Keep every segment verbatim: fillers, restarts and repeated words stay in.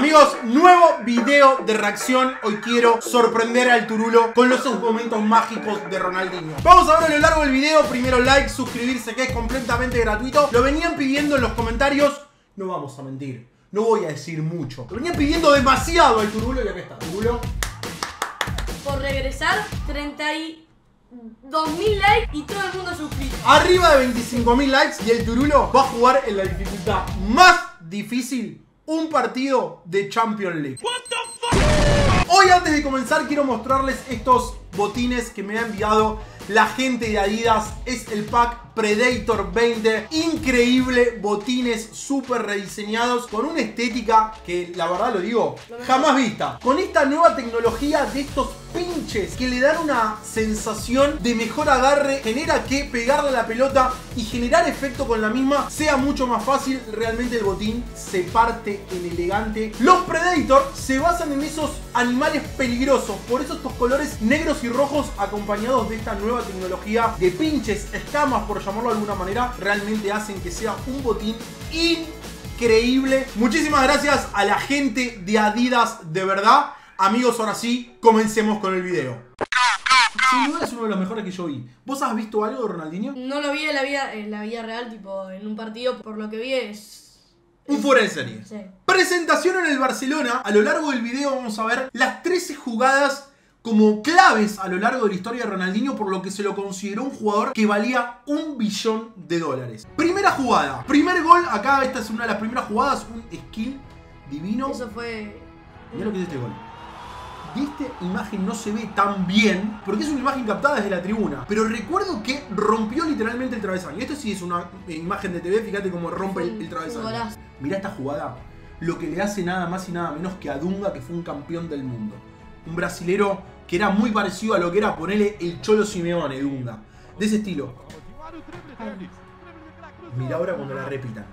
Amigos, nuevo video de reacción. Hoy quiero sorprender al Turulo con los momentos mágicos de Ronaldinho. Vamos a ver a lo largo del video. Primero like, suscribirse, que es completamente gratuito. Lo venían pidiendo en los comentarios. No vamos a mentir, no voy a decir mucho. Lo venían pidiendo demasiado al Turulo y acá está, Turulo. Por regresar, treinta y dos mil likes y todo el mundo suscrito. Arriba de veinticinco mil likes y el Turulo va a jugar en la dificultad más difícil, un partido de Champions League. What the fuck? Hoy, antes de comenzar, quiero mostrarles estos botines que me ha enviado la gente de Adidas. Es el pack Predator veinte. Increíble, botines súper rediseñados con una estética que, la verdad lo digo, jamás vista. Con esta nueva tecnología de estos pinches que le dan una sensación de mejor agarre, genera que pegarle a la pelota y generar efecto con la misma sea mucho más fácil. Realmente el botín se parte en elegante. Los Predator se basan en esos animales peligrosos, por eso estos colores negros y rojos acompañados de esta nueva tecnología de pinches, escamas, por llamarlo de alguna manera, realmente hacen que sea un botín increíble. Muchísimas gracias a la gente de Adidas, de verdad. Amigos, ahora sí, comencemos con el video. Sin duda es uno de los mejores que yo vi. ¿Vos has visto algo de Ronaldinho? No lo vi en la vida, en la vida real, tipo en un partido. Por lo que vi es... un fuera de serie. Sí. Presentación en el Barcelona. A lo largo del video vamos a ver las trece jugadas como claves a lo largo de la historia de Ronaldinho, por lo que se lo consideró un jugador que valía un billón de dólares. Primera jugada, primer gol. Acá esta es una de las primeras jugadas, un skill divino. Eso fue... mirá lo que es este gol. De esta imagen no se ve tan bien porque es una imagen captada desde la tribuna, pero recuerdo que rompió literalmente el travesaño. Esto sí es una imagen de T V, fíjate cómo rompe el, el travesaño. Mirá esta jugada, lo que le hace nada más y nada menos que a Dunga, que fue un campeón del mundo. Un brasilero que era muy parecido a lo que era, ponele, el Cholo Simeone, Dunga. De ese estilo. Mirá ahora cuando la repitan.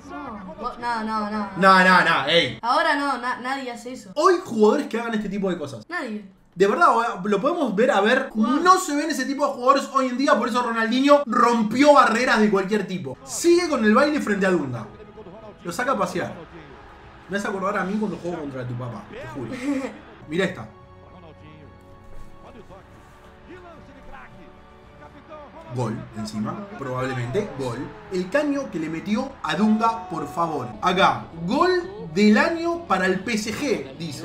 No, no, no, no. No, no, no, ey. Ahora no, na nadie hace eso. Hoy jugadores que hagan este tipo de cosas. Nadie. De verdad, lo podemos ver, a ver, wow. No se ven ese tipo de jugadores hoy en día, por eso Ronaldinho rompió barreras de cualquier tipo. Sigue con el baile frente a Dunga. Lo saca a pasear. Me hace acordar a mí cuando juego contra tu papá, te juro. Mira esta. Gol, encima, probablemente, gol. El caño que le metió a Dunga, por favor. Acá, gol del año para el P S G, dice.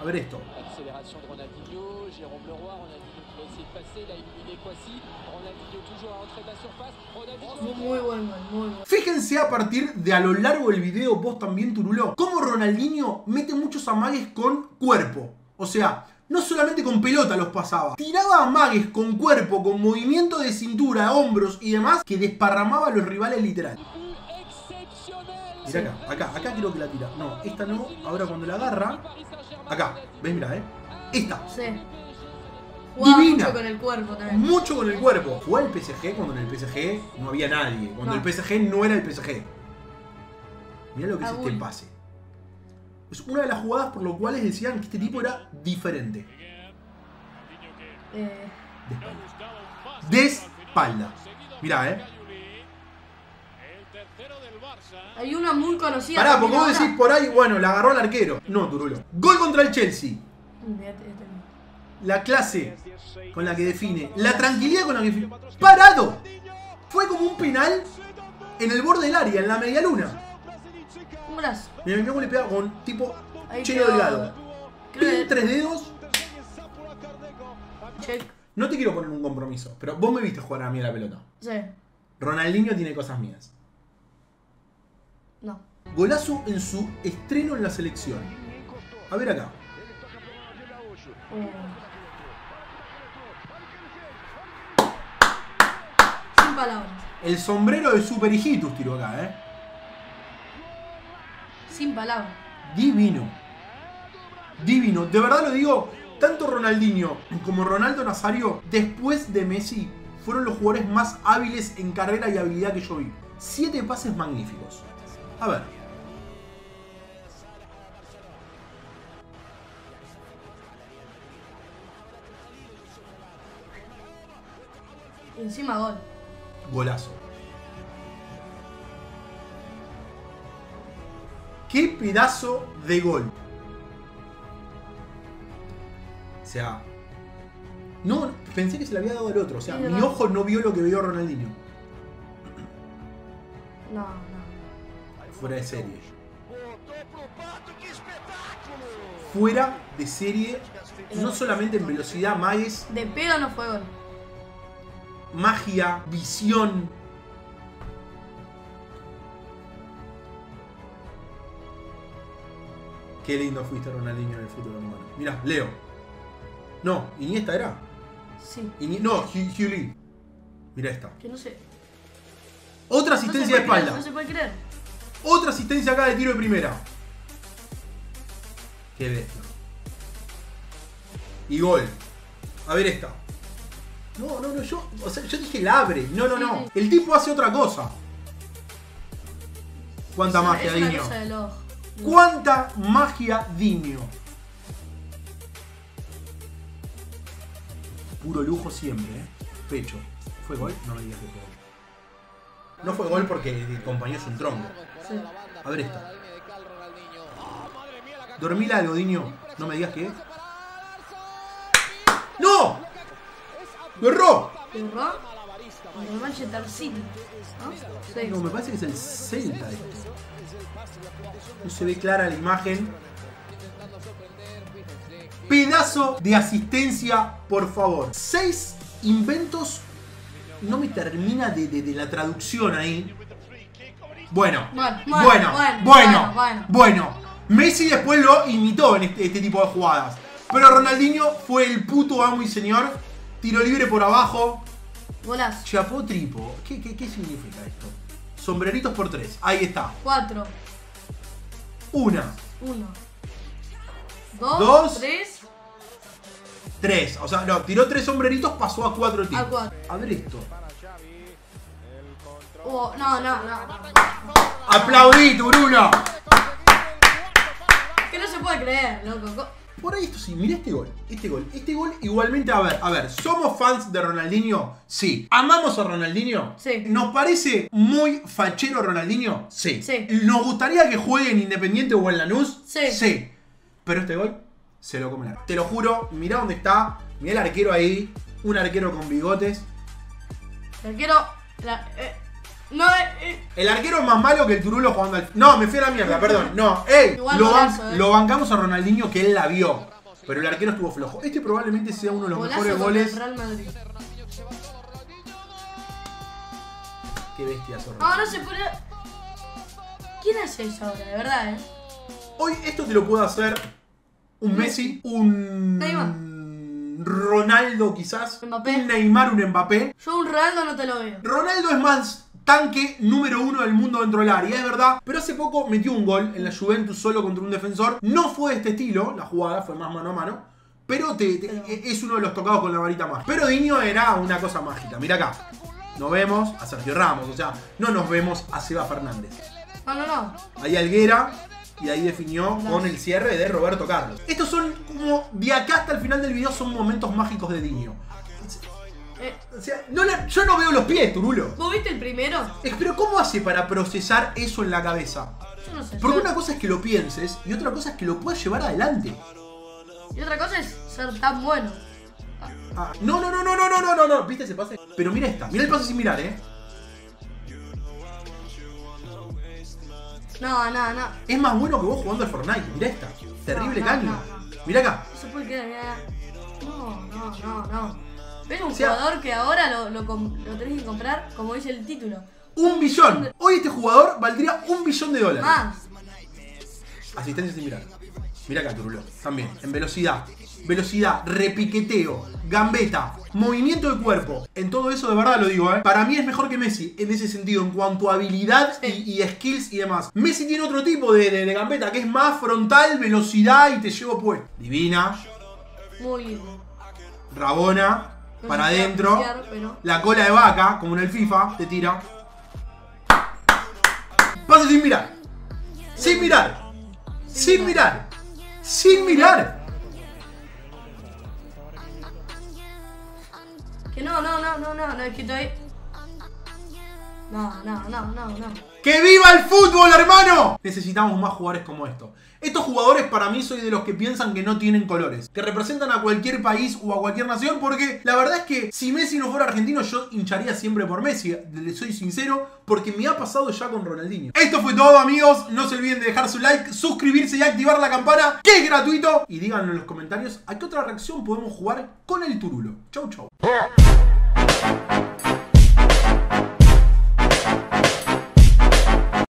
A ver esto. Muy bueno, muy bueno. Fíjense a partir de a lo largo del video, vos también, Turulo, cómo Ronaldinho mete muchos amagues con cuerpo. O sea... no solamente con pelota los pasaba, tiraba amagues con cuerpo, con movimiento de cintura, hombros y demás, que desparramaba a los rivales literal. Mirá acá, acá, acá creo que la tira. No, esta no, ahora cuando la agarra. Acá, ves, mirá, eh. Esta. Sí. Jugaba divina. Mucho con el cuerpo también. Mucho con el cuerpo. Jugaba el P S G cuando en el P S G no había nadie. Cuando no. El P S G no era el P S G. Mirá lo que es este pase. Es una de las jugadas por lo cuales decían que este tipo era diferente. Eh. De espalda. De espalda. Mirá, eh. Hay una muy conocida. Pará, porque vos decís por ahí, bueno, la agarró el arquero. No, Turulo. Gol contra el Chelsea. La clase con la que define. La tranquilidad con la que define. ¡Parado! Fue como un penal en el borde del área, en la media luna. Un brazo. Me mirá cómo le pega con tipo chelo delgado. Pin, tres dedos. Check. No te quiero poner un compromiso, pero vos me viste jugar a mí a la pelota. Sí. Ronaldinho tiene cosas mías. No. Golazo en su estreno en la selección. A ver acá. Oh. Sin palabras. El sombrero de Super Hijitus tiró acá, eh. Sin palabras. Divino. Divino. De verdad lo digo, tanto Ronaldinho como Ronaldo Nazario, después de Messi, fueron los jugadores más hábiles en carrera y habilidad que yo vi. Siete pases magníficos. A ver. Encima gol. Golazo. ¡Qué pedazo de gol! O sea... No, pensé que se le había dado al otro. O sea, sí, mi no. ojo no vio lo que vio Ronaldinho. No, no. Fuera de serie. Fuera de serie. No solamente en velocidad, más... De pedo no fue gol. Magia, visión. Qué lindo fuiste, Ronaldinho, en el fútbol humano. Mirá, Leo. No, Iniesta era. Sí. Ini no, Juli. Mirá esta. Que no sé. Otra asistencia de espalda. No se puede creer. Otra asistencia acá de tiro de primera. Qué bestia. Y gol. A ver esta. No, no, no, yo. O sea, yo dije la abre. No, no, no. El tipo hace otra cosa. Cuánta magia, Dinho. Cuánta magia, Dinho. Puro lujo siempre, ¿eh? Pecho. ¿Fue gol? No me digas que fue gol. No fue gol porque el compañero es un tronco. Sí. A ver esta. Dormila algo, Dinho. No me digas que es. ¡No! ¡Lo erró! ¿Lo erró? El Manchester City. ¿No? Sí. No, me parece que es el Celta. No se ve clara la imagen. Pedazo de asistencia, por favor. Seis inventos. No me termina de, de, de la traducción ahí. Bueno, bueno, bueno, bueno, bueno, bueno, bueno, bueno. Messi después lo imitó en este, este tipo de jugadas. Pero Ronaldinho fue el puto amo y señor. Tiro libre por abajo. Golazo. Chapó tripo. ¿Qué, qué, qué significa esto? Sombreritos por tres. Ahí está. Cuatro. Una. Uno. Dos. Dos. Tres. Tres, o sea, no, tiró tres sombreritos, pasó a cuatro tiros. A cuatro. A ver esto. Oh, no, no, no. Aplaudí, Turulo. Que no se puede creer, loco. Por ahí esto sí, mirá este gol, este gol, este gol. Igualmente, a ver, a ver, ¿somos fans de Ronaldinho? Sí. ¿Amamos a Ronaldinho? Sí. ¿Nos parece muy fachero Ronaldinho? Sí. Sí. ¿Nos gustaría que juegue en Independiente o en Lanús? Sí. Sí. Pero este gol... se lo comen. Te lo juro, mirá dónde está. Mirá el arquero ahí. Un arquero con bigotes. El arquero... La, eh, no, eh, el arquero es más malo que el Turulo jugando al... No, me fui a la mierda, perdón. No, ey, lo, golazo, ban eh. lo bancamos a Ronaldinho, que él la vio. Pero el arquero estuvo flojo. Este probablemente sea uno de los golazo mejores goles. Real Madrid. Qué bestia, zorro. No, no se puede... ¿Quién hace eso ahora? De verdad, eh. Hoy esto te lo puedo hacer... Un Messi, un Neymar. Ronaldo quizás, Mbappé. Un Neymar, un Mbappé. Yo un Ronaldo no te lo veo. Ronaldo es más tanque número uno del mundo dentro del área, es verdad. Pero hace poco metió un gol en la Juventus solo contra un defensor. No fue de este estilo, la jugada fue más mano a mano. Pero, te, te, pero... es uno de los tocados con la varita mágica. Pero Dinho era una cosa mágica, mira acá. Nos vemos a Sergio Ramos, o sea, no nos vemos a Seba Fernández. No, no, no. Ahí Alguera. Y ahí definió con el cierre de Roberto Carlos. Estos son como, de acá hasta el final del video, son momentos mágicos de Dinho. Eh, o sea, no la, yo no veo los pies, Turulo. ¿Vos viste el primero? Es, pero ¿cómo hace para procesar eso en la cabeza? Yo no sé. Porque yo... una cosa es que lo pienses y otra cosa es que lo puedas llevar adelante. Y otra cosa es ser tan bueno. Ah. Ah, no, no, no, no, no, no, no, no, no. ¿Viste ese pase? Pero mira esta, mira el pase sin mirar, eh. No, no, no. Es más bueno que vos jugando al Fortnite. Mirá esta. Terrible no, no, caño. No, no. Mirá acá. No se puede quedar, mirá. No, no, no, no. Ves un o sea, jugador que ahora lo, lo, lo tenés que comprar, como dice el título. Un billón. Hoy este jugador valdría un billón de dólares. Más. Asistencia sin mirar. Mirá acá, Turulo. También. En velocidad. Velocidad, repiqueteo, gambeta, movimiento de cuerpo. En todo eso de verdad lo digo, ¿eh? Para mí es mejor que Messi en ese sentido, en cuanto a habilidad y, y skills y demás. Messi tiene otro tipo de, de, de gambeta, que es más frontal, velocidad y te llevo puesto. Divina. Muy bien. Rabona, no para adentro. Apreciar, pero... La cola de vaca, como en el FIFA, te tira. Pase sin mirar. Sin mirar. Sin mirar. Sin mirar. Que no, no, no, no, no, no, es que estoy... No, no, no, no, no. ¡Que viva el fútbol, hermano! Necesitamos más jugadores como esto. Estos jugadores para mí soy de los que piensan que no tienen colores, que representan a cualquier país o a cualquier nación, porque la verdad es que si Messi no fuera argentino yo hincharía siempre por Messi, les soy sincero, porque me ha pasado ya con Ronaldinho. Esto fue todo, amigos, no se olviden de dejar su like, suscribirse y activar la campana, que es gratuito, y díganlo en los comentarios a qué otra reacción podemos jugar con el Turulo. Chau, chau.